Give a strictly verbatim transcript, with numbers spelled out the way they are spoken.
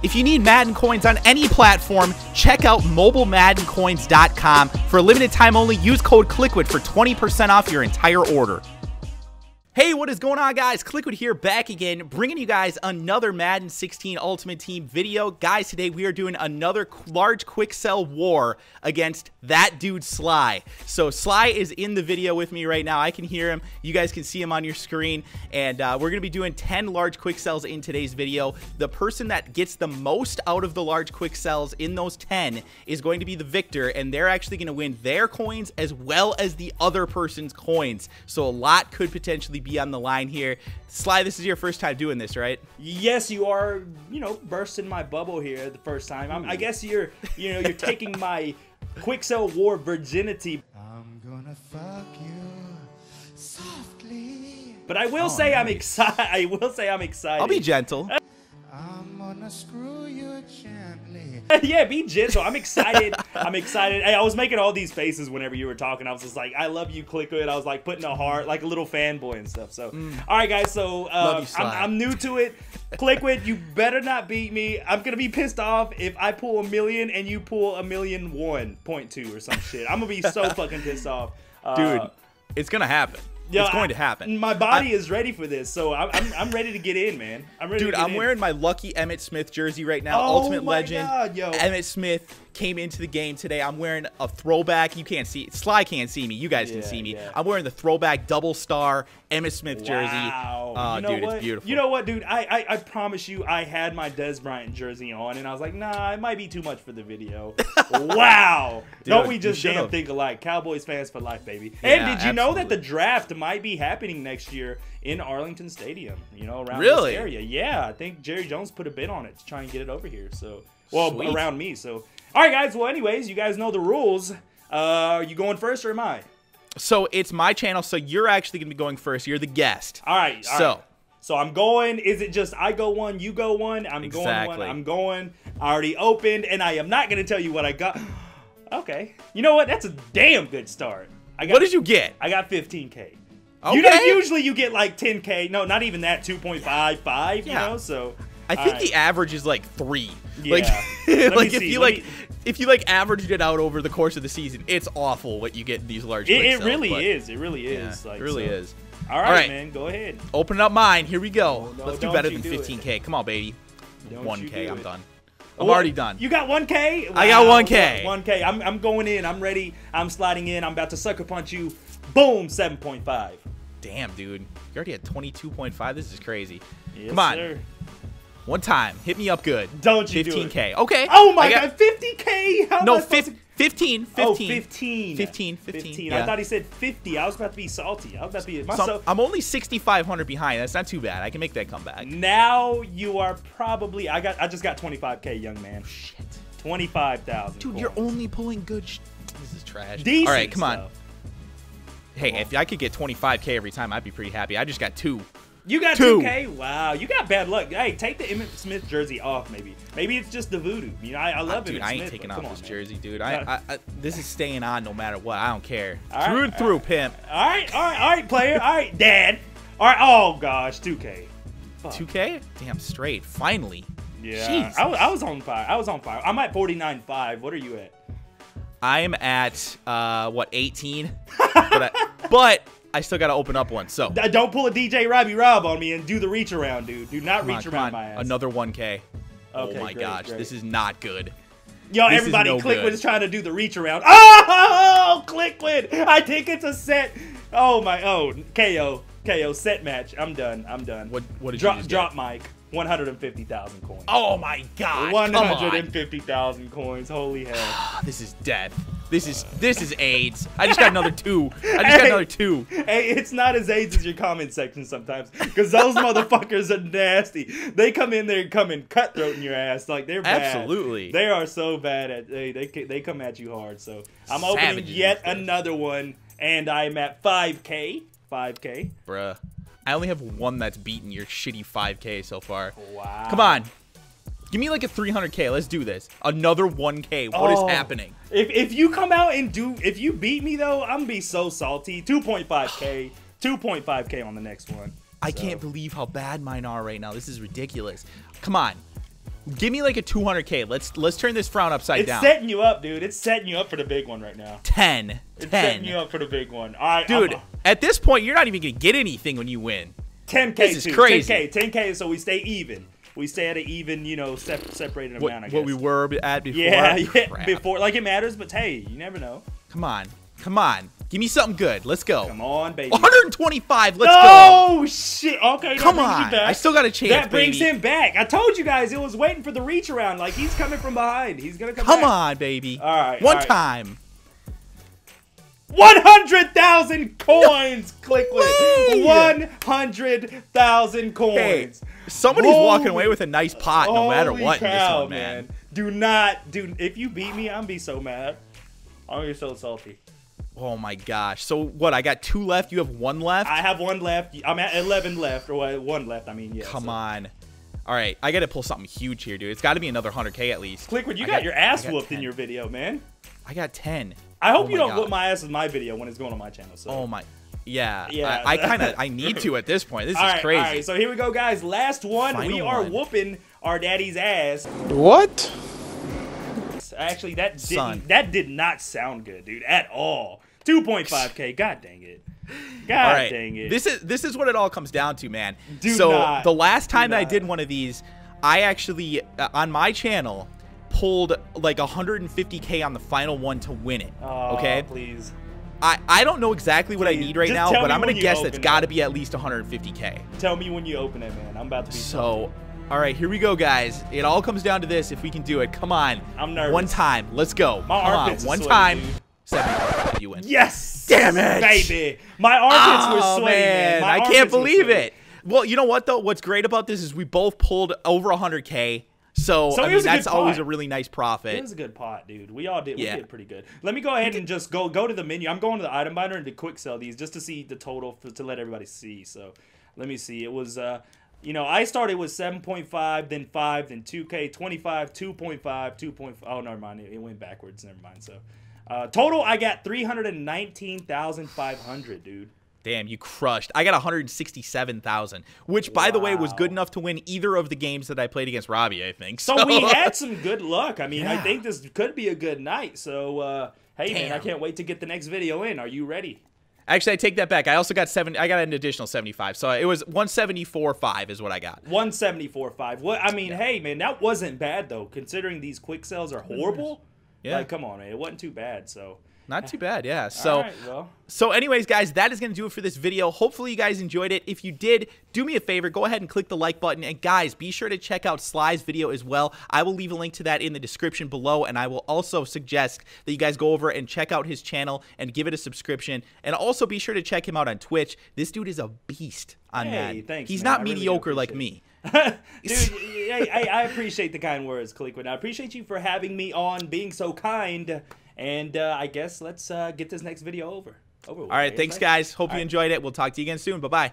If you need Madden coins on any platform, check out Mobile Madden Coins dot com. For a limited time only, use code CLICKWID for twenty percent off your entire order. Hey, what is going on, guys? CLICKWID here, back again, bringing you guys another Madden sixteen Ultimate Team video. Guys, today we are doing another large quick sell war against that dude Sly. So Sly is in the video with me right now. I can hear him. You guys can see him on your screen. And uh, we're going to be doing ten large quick sells in today's video. The person that gets the most out of the large quick sells in those ten is going to be the victor. And they're actually going to win their coins as well as the other person's coins. So a lot could potentially be on the line here. Sly, this is your first time doing this, right? Yes, you are, you know, bursting my bubble here the first time. I'm, I guess you're, you know, you're taking my quick sell war virginity. I'm gonna fuck you softly. But I will oh, say nice. I'm excited. I will say I'm excited. I'll be gentle. I'm gonna screw you gently. Yeah, be gentle. I'm excited. I'm excited. Hey, I was making all these faces whenever you were talking. I was just like, I love you, CLICKWID. I was like putting a heart, like a little fanboy and stuff. So, mm. all right, guys. So, uh, you, I'm, I'm new to it. CLICKWID, you better not beat me. I'm gonna be pissed off if I pull a million and you pull a million one point two or some shit. I'm gonna be so fucking pissed off, uh, dude. It's gonna happen. Yo, it's going I, to happen. My body I, is ready for this, so I'm, I'm, I'm ready to get in, man. I'm ready dude, to get I'm in. wearing my lucky Emmitt Smith jersey right now. Oh, Ultimate my Legend. God, yo. Emmitt Smith came into the game today. I'm wearing a throwback. You can't see it. Sly can't see me. You guys yeah, can see me. Yeah. I'm wearing the throwback double star Emmitt Smith jersey. Wow. Oh, you know dude, what? It's beautiful. You know what, dude? I, I, I promise you I had my Dez Bryant jersey on, and I was like, nah, it might be too much for the video. Wow. Dude, don't we just damn think alike. Cowboys fans for life, baby. Yeah, and did you absolutely. know that the draft might be happening next year in Arlington Stadium, you know, around really? this area? Yeah, I think Jerry Jones put a bid on it to try and get it over here. So, well, Sweet. around me. So, all right, guys. Well, anyways, you guys know the rules. Uh, are you going first or am I? So, it's my channel, so you're actually going to be going first. You're the guest. All right. All so. Right. So, I'm going. Is it just I go one, you go one? I'm exactly. going one. I'm going. I already opened, and I am not going to tell you what I got. Okay. You know what? That's a damn good start. I got, what did you get? I got fifteen K. Okay. You know, usually you get like ten K. No, not even that. two point five five. Yeah. You know, so I think right. the average is like three. Yeah. Like, like if see. you Let like, me... if you like averaged it out over the course of the season, it's awful what you get in these large. It, it really but, is. It really is. Yeah, like, it really so. is. All right, All right, man. Go ahead. Open up mine. Here we go. No, Let's do better than fifteen K. It. Come on, baby. Don't one K. I'm it. done. I'm well, already done. You got one K? Wow. I got one K. one K. I'm, I'm going in. I'm ready. I'm sliding in. I'm about to sucker punch you. Boom, seven point five. Damn, dude. You already had twenty-two point five. This is crazy. Yes, Come on. Sir. One time. Hit me up good. Don't you fifteen K. Do it. Okay. Oh, my got... God. fifty K? How no, fifteen. fifteen, fifteen. Oh, fifteen. fifteen, fifteen. fifteen. Yeah. I thought he said fifty. I was about to be salty. I was about to be myself. So I'm, I'm only sixty-five hundred behind. That's not too bad. I can make that comeback. Now you are probably. I got. I just got twenty-five K, young man. Shit. twenty-five thousand. Dude, coins. You're only pulling good. Sh this is trash. Decent All right, come on. Stuff. Hey, come on. If I could get twenty-five K every time, I'd be pretty happy. I just got two. You got two. two K? Wow. You got bad luck. Hey, take the Emmitt Smith jersey off, maybe. Maybe it's just the voodoo. You know, I, I love it. Dude, Emmitt I ain't Smith, taking off this man. jersey, dude. I, I, I, this is staying on no matter what. I don't care. All through right, and through, all pimp. All right, all right, all right, player. All right, dad. All right. Oh, gosh, two K. Fuck. two K? Damn straight. Finally. Yeah. I, I was on fire. I was on fire. I'm at forty-nine point five. What are you at? I am at, uh, what, eighteen? but... I, but I still got to open up one, so. Don't pull a D J Robbie Rob on me and do the reach around, dude. Do not come reach on, around on. my ass. Another one K. Okay, oh, my great, gosh. Great. This is not good. Yo, this everybody, no CLICKWID is trying to do the reach around. Oh, CLICKWID. I think it's a set. Oh, my. Oh, K O. K O. Set match. I'm done. I'm done. What, what did drop, you just Drop mic. one hundred fifty thousand coins. Oh, my God. one hundred fifty thousand coins. Holy hell. This is death. This is this is AIDS. I just got another two. I just hey, got another two. Hey, it's not as AIDS as your comment section sometimes, because those motherfuckers are nasty. They come in there and come and cutthroat in your ass like they're bad. Absolutely. They are so bad at they they they come at you hard. So I'm Savages opening yet another one, and I'm at five K. five K. Bruh, I only have one that's beaten your shitty five K so far. Wow. Come on. Give me like a three hundred K. Let's do this. Another one K. What oh, is happening? If, if you come out and do, if you beat me though, I'm gonna be so salty. two point five K. two point five K on the next one. I so. can't believe how bad mine are right now. This is ridiculous. Come on. Give me like a two hundred K. Let's let's turn this frown upside it's down. It's setting you up, dude. It's setting you up for the big one right now. ten. It's ten. Setting you up for the big one. I, dude, I'm, at this point, you're not even going to get anything when you win. ten K, this is too. Crazy. ten K, ten K, so we stay even. We stay at an even, you know, sep separated amount, what, I guess. What we were at before. Yeah, yeah before. Like, it matters, but hey, you never know. Come on. Come on. Give me something good. Let's go. Come on, baby. one hundred twenty-five. Let's no, go. Oh, shit. Okay. That Come brings on. You back. I still got a chance. That brings baby. him back. I told you guys it was waiting for the reach around. Like, he's coming from behind. He's going to come, come back. Come on, baby. All right. One all right. time. one hundred thousand coins, no Clicklet. one hundred thousand coins. Hey, somebody's holy, walking away with a nice pot no matter what cow, in this one, man. man. Do not. do. If you beat me, I'm be so mad. I'm going to be so salty. Oh my gosh. So what, I got two left, you have one left? I have one left. I'm at eleven left, or one left, I mean, yeah. Come so. on. All right, I gotta pull something huge here, dude. It's gotta be another one hundred K at least. Clickwood, you got, got your ass got whooped ten. in your video, man. I got ten. I hope oh you don't God. whoop my ass in my video when it's going on my channel, so. Oh my, yeah. yeah. I, I kinda, I need to at this point. This all is right, crazy. All right, so here we go, guys. Last one, Final we are one. whooping our daddy's ass. What? Actually, that didn't, Son. that did not sound good, dude, at all. two point five K, god dang it. God right. dang it. This is this is what it all comes down to, man. Do so not, the last time that I did one of these, I actually uh, on my channel pulled like one hundred fifty K on the final one to win it. Oh, okay, please. I I don't know exactly what please. I need right Just now, but I'm gonna guess that's it. gotta be at least one hundred fifty K. Tell me when you open it, man. I'm about to be so. Funny. All right, here we go, guys. It all comes down to this. If we can do it, come on. I'm nervous. One time, let's go. My come armpits on. One sweaty, time. Dude. Seven. You win. Yes, damn it, baby. My armpits oh, were sweaty, man. Man. I can't believe it. Well, you know what though? What's great about this is we both pulled over one hundred K. So, so I mean, that's always a really nice profit. It was a good pot, dude. We all did. Yeah. We did pretty good. Let me go ahead and just go go to the menu. I'm going to the item binder and to quick sell these just to see the total for, to let everybody see. So, let me see. It was. Uh, You know, I started with seven point five, then five, then two K, twenty-five, two point five, two point five. Oh, never mind. It, it went backwards. Never mind. So, uh, total, I got three hundred nineteen thousand five hundred, dude. Damn, you crushed. I got one hundred sixty-seven thousand, which, by wow. the way, was good enough to win either of the games that I played against Robbie, I think. So, so we had some good luck. I mean, yeah. I think this could be a good night. So, uh, hey, Damn. man, I can't wait to get the next video in. Are you ready? Actually, I take that back. I also got seven. I got an additional seventy-five. So it was one seventy-four point five is what I got. one seventy-four point five. What I mean, yeah. hey man, that wasn't bad though, considering these quick sales are horrible. Yeah. Like, come on, man, it wasn't too bad. So. Not too bad, yeah. So, all right, well. so anyways, guys, that is going to do it for this video. Hopefully, you guys enjoyed it. If you did, do me a favor. Go ahead and click the like button. And, guys, be sure to check out Sly's video as well. I will leave a link to that in the description below. And I will also suggest that you guys go over and check out his channel and give it a subscription. And also, be sure to check him out on Twitch. This dude is a beast on hey, Madden. Thanks, He's man. not I mediocre really like it. me. Dude, I, I appreciate the kind words, Clickwood. I appreciate you for having me on, being so kind. And uh, I guess let's uh, get this next video over. over All right. Thanks, guys. Hope you enjoyed it. We'll talk to you again soon. Bye-bye.